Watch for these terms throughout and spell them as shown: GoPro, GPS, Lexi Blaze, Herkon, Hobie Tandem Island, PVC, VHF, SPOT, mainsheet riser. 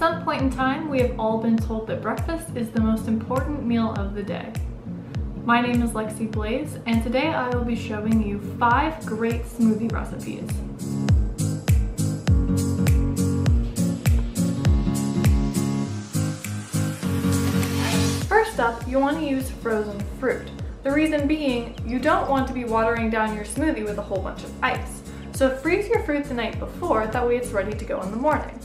some point in time, we have all been told that breakfast is the most important meal of the day. My name is Lexi Blaze, and today I will be showing you 5 great smoothie recipes. First up, you want to use frozen fruit. The reason being, you don't want to be watering down your smoothie with a whole bunch of ice. So freeze your fruit the night before, that way it's ready to go in the morning.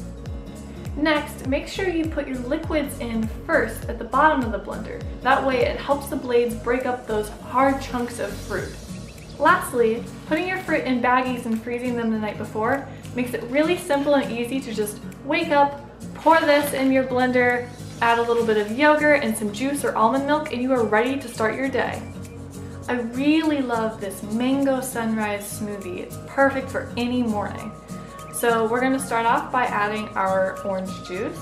Next, make sure you put your liquids in first at the bottom of the blender. That way it helps the blades break up those hard chunks of fruit. Lastly, putting your fruit in baggies and freezing them the night before makes it really simple and easy to just wake up, pour this in your blender, add a little bit of yogurt and some juice or almond milk, and you are ready to start your day. I really love this mango sunrise smoothie. It's perfect for any morning. So we're going to start off by adding our orange juice.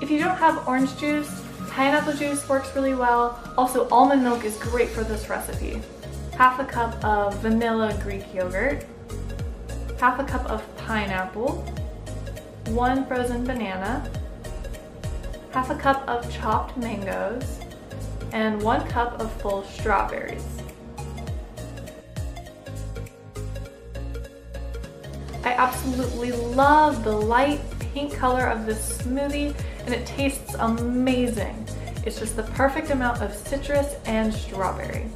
If you don't have orange juice, pineapple juice works really well. Also, almond milk is great for this recipe. Half a cup of vanilla Greek yogurt, half a cup of pineapple, 1 frozen banana, half a cup of chopped mangoes, and 1 cup of full strawberries. I absolutely love the light pink color of this smoothie, and it tastes amazing. It's just the perfect amount of citrus and strawberry.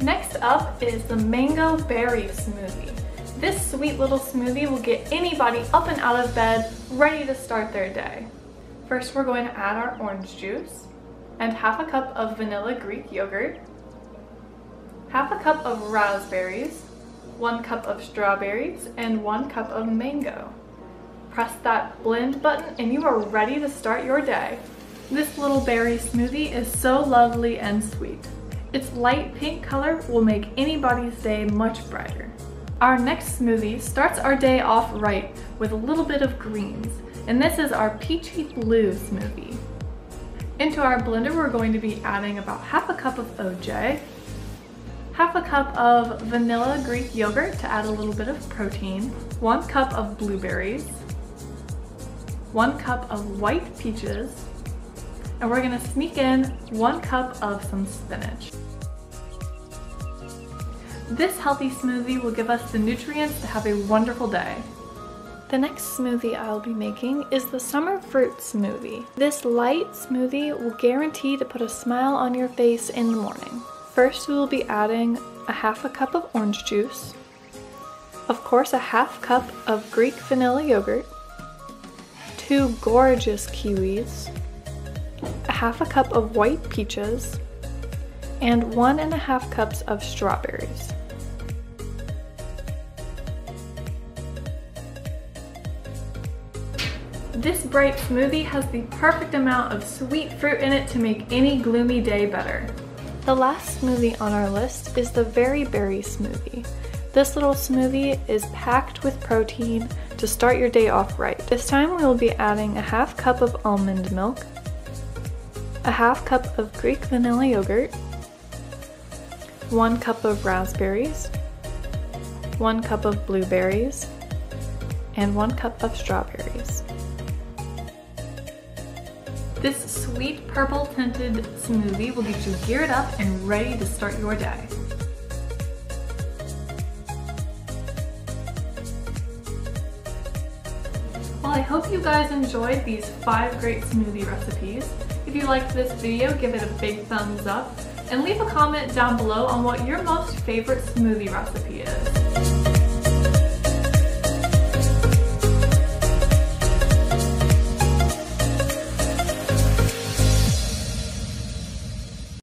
Next up is the mango berry smoothie. This sweet little smoothie will get anybody up and out of bed, ready to start their day. First, we're going to add our orange juice and half a cup of vanilla Greek yogurt, half a cup of raspberries, 1 cup of strawberries, and 1 cup of mango. Press that blend button and you are ready to start your day. This little berry smoothie is so lovely and sweet. Its light pink color will make anybody's day much brighter. Our next smoothie starts our day off right with a little bit of greens, and this is our peachy blue smoothie. Into our blender, we're going to be adding about half a cup of OJ, half a cup of vanilla Greek yogurt to add a little bit of protein, 1 cup of blueberries, 1 cup of white peaches, and we're gonna sneak in 1 cup of some spinach. This healthy smoothie will give us the nutrients to have a wonderful day. The next smoothie I'll be making is the summer fruit smoothie. This light smoothie will guarantee to put a smile on your face in the morning. First, we will be adding a half a cup of orange juice, of course a half cup of Greek vanilla yogurt, 2 gorgeous kiwis, a half a cup of white peaches, and 1.5 cups of strawberries. This bright smoothie has the perfect amount of sweet fruit in it to make any gloomy day better. The last smoothie on our list is the Very Berry smoothie. This little smoothie is packed with protein to start your day off right. This time we will be adding a half cup of almond milk, a half cup of Greek vanilla yogurt, 1 cup of raspberries, 1 cup of blueberries, and 1 cup of strawberries. This sweet purple tinted smoothie will get you geared up and ready to start your day. Well, I hope you guys enjoyed these 5 great smoothie recipes. If you liked this video, give it a big thumbs up and leave a comment down below on what your most favorite smoothie recipe is.